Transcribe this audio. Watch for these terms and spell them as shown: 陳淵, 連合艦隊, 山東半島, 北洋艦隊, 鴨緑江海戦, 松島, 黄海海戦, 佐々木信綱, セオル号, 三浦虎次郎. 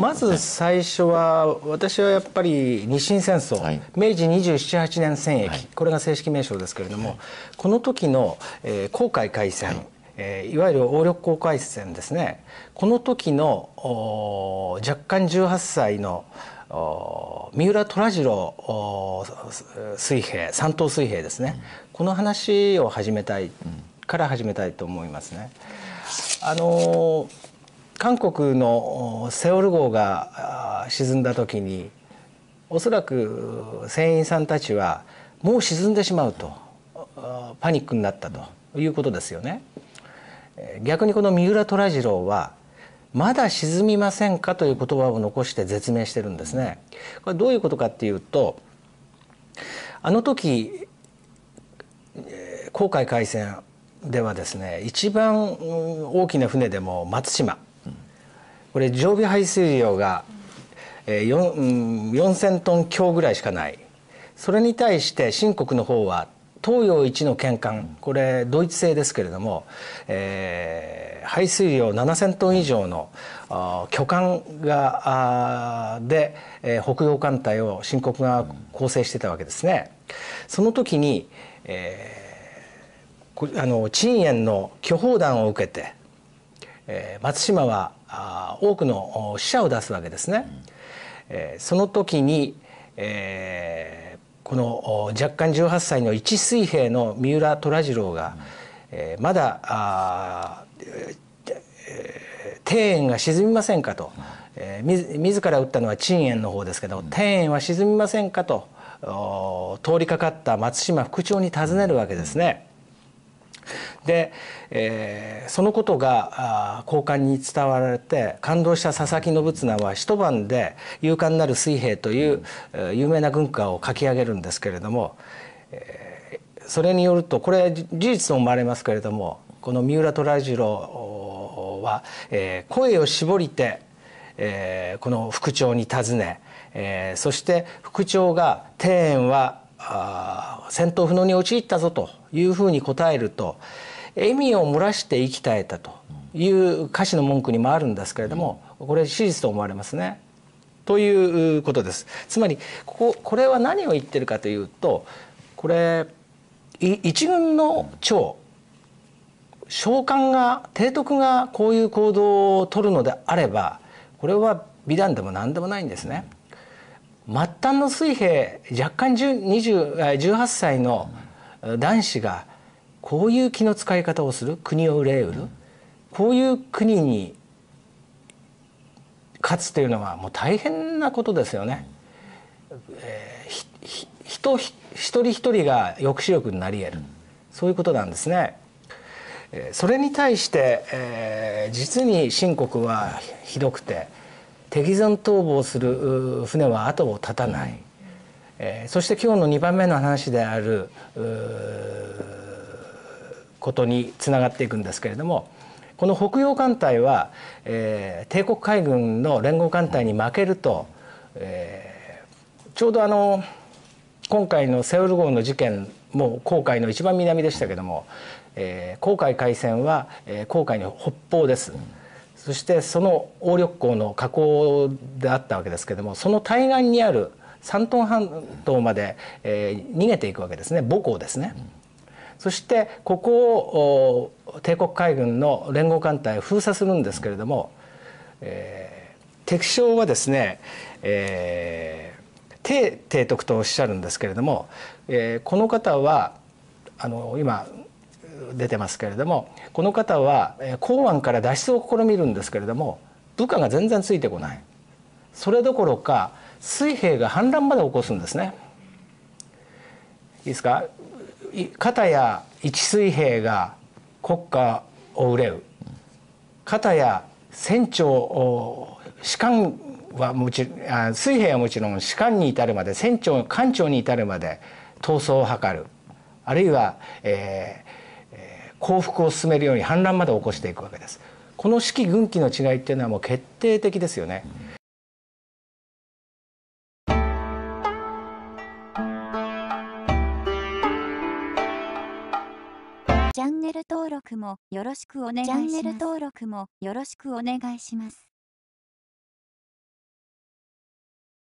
まず最初は、私はやっぱり日清戦争、はい、明治27、8年戦役、はい、これが正式名称ですけれども、はい、この時の、黄海海戦、はい、いわゆる鴨緑江海戦ですね、この時の弱冠18歳の三浦虎次郎水兵、三等水兵ですね、うん、この話を始めたい、から始めたいと思いますね。韓国のセオル号が沈んだ時に、おそらく船員さんたちはもう沈んでしまうとパニックになったということですよね。逆にこの三浦虎次郎はまだ沈みませんかという言葉を残して絶命してるんですね。これどういうことかっていうと、あの時黄海海戦ではですね、一番大きな船でも松島、これ常備排水量が4000トン強ぐらいしかない。それに対して清国の方は東洋一の県艦、これドイツ製ですけれども、排水量7000トン以上の巨艦がで北洋艦隊を清国が構成してたわけですね。その時に、陳淵の巨砲弾を受けて、松島は多くの死者を出すわけですね。その時に、この弱冠18歳の一水兵の三浦虎次郎が、まだ庭園が沈みませんかと、自ら撃ったのは陳淵の方ですけど、庭園は沈みませんかと通りかかった松島副長に尋ねるわけですね。で、そのことが高官に伝わられて感動した佐々木信綱は一晩で勇敢なる水兵という有名な軍歌を書き上げるんですけれども、それによると、これ事実と思われますけれども、この三浦虎次郎は、声を絞りて、この副長に尋ね、そして副長が庭園は戦闘不能に陥ったぞというふうに答えると、笑みを漏らして息絶えたという歌詞の文句にもあるんですけれども、これ史実と思われますね。ということです。つまりこれは何を言ってるかというと、これ一軍の長官が、提督がこういう行動を取るのであれば、これは美談でも何でもないんですね。末端の水兵、若干18歳の男子がこういう気の使い方をする、国を憂うる、こういう国に勝つというのはもう大変なことですよね。一人一人が抑止力になり得る、そういうことなんですね。それに対して、実に清国はひどくて、敵前逃亡する船は後を絶たない、そして今日の2番目の話であることにつながっていくんですけれども、この北洋艦隊は、帝国海軍の連合艦隊に負けると、ちょうど今回のセウル号の事件も黄海の一番南でしたけども、黄海海戦は、黄海の北方です。そしてその鴨緑江の河口であったわけですけれども、その対岸にある山東半島まで、逃げていくわけですね、母港ですね。そしてここを帝国海軍の連合艦隊封鎖するんですけれども、敵将はですね、提督とおっしゃるんですけれども、この方は今出てますけれども、この方は港湾から脱出を試みるんですけれども、部下が全然ついてこない。それどころか水兵が反乱まで起こすんですね。いいですか、片や一水兵が国家を憂う、片や船長士官はもちろん、水兵はもちろん士官に至るまで、船長艦長に至るまで闘争を図る、あるいは、降伏を進めるように反乱まで起こしていくわけです。この指揮軍紀の違いっていうのはもう決定的ですよね。チャンネル登録もよろしくお願いします。